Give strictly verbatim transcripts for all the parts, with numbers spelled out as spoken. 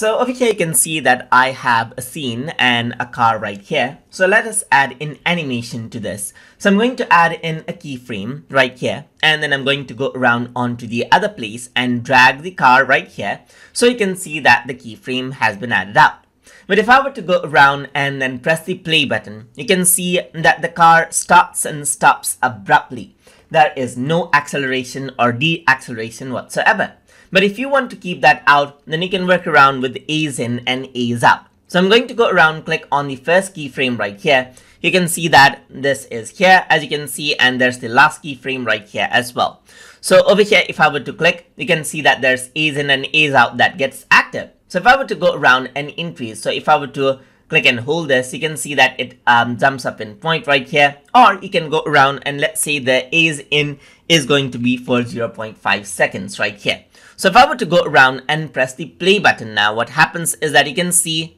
So over here you can see that I have a scene and a car right here. So let us add in animation to this. So I'm going to add in a keyframe right here, and then I'm going to go around onto the other place and drag the car right here. So you can see that the keyframe has been added out. But if I were to go around and then press the play button, you can see that the car starts and stops abruptly. There is no acceleration or deacceleration whatsoever. But if you want to keep that out, then you can work around with A's in and A's out. So I'm going to go around, click on the first keyframe right here. You can see that this is here, as you can see, and there's the last keyframe right here as well. So over here, if I were to click, you can see that there's A's in and A's out that gets active. So if I were to go around and increase, so if I were to click and hold this, you can see that it um, jumps up in point right here, or you can go around and let's say the A's in is going to be for zero point five seconds right here. So if I were to go around and press the play button now, what happens is that you can see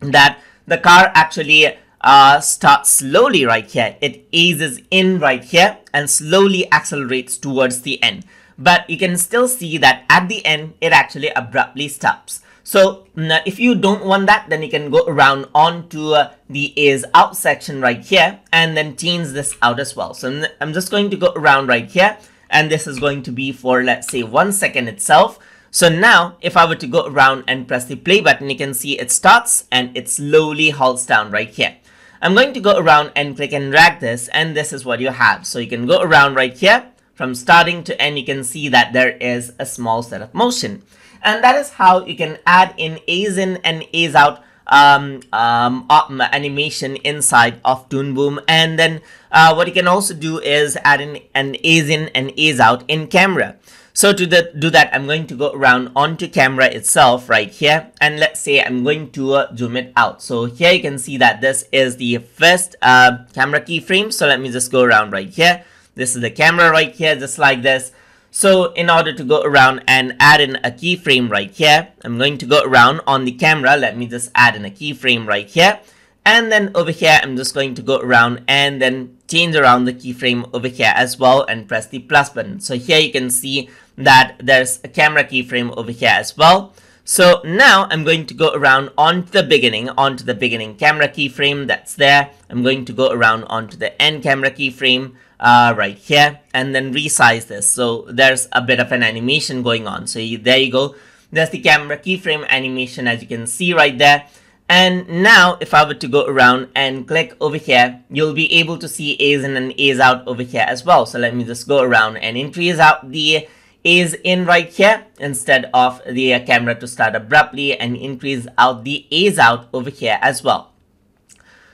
that the car actually uh, starts slowly right here. It eases in right here and slowly accelerates towards the end. But you can still see that at the end, it actually abruptly stops. So if you don't want that, then you can go around onto uh, the A's out section right here and then change this out as well. So I'm just going to go around right here, and this is going to be for, let's say, one second itself. So now if I were to go around and press the play button, you can see it starts and it slowly halts down right here. I'm going to go around and click and drag this, and this is what you have. So you can go around right here. From starting to end, you can see that there is a small set of motion. And that is how you can add in A's in and A's out um, um, animation inside of Toon Boom. And then uh, what you can also do is add in an A's in and A's out in camera. So to the, do that, I'm going to go around onto camera itself right here. And let's say I'm going to uh, zoom it out. So here you can see that this is the first uh, camera keyframe. So let me just go around right here. This is the camera right here, just like this. So in order to go around and add in a keyframe right here, I'm going to go around on the camera. Let me just add in a keyframe right here. And then over here, I'm just going to go around and then change around the keyframe over here as well and press the plus button. So here you can see that there's a camera keyframe over here as well. So now I'm going to go around onto the beginning, onto the beginning camera keyframe that's there. I'm going to go around onto the end camera keyframe uh, right here and then resize this. So there's a bit of an animation going on. So you, there you go. There's the camera keyframe animation, as you can see right there. And now if I were to go around and click over here, you'll be able to see A's in and A's out over here as well. So let me just go around and increase out the A's in right here instead of the uh, camera to start abruptly, and increase out the A's out over here as well.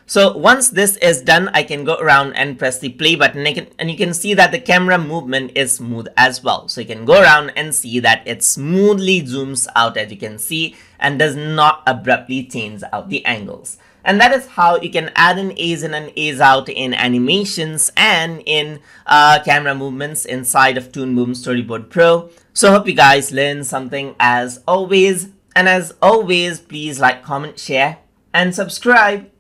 So once this is done, I can go around and press the play button, I can, and you can see that the camera movement is smooth as well. So you can go around and see that it smoothly zooms out, as you can see, and does not abruptly change out the angles. And that is how you can add an A's in and A's out in animations and in uh, camera movements inside of Toon Boom Storyboard Pro. So hope you guys learned something as always. And as always, please like, comment, share, and subscribe.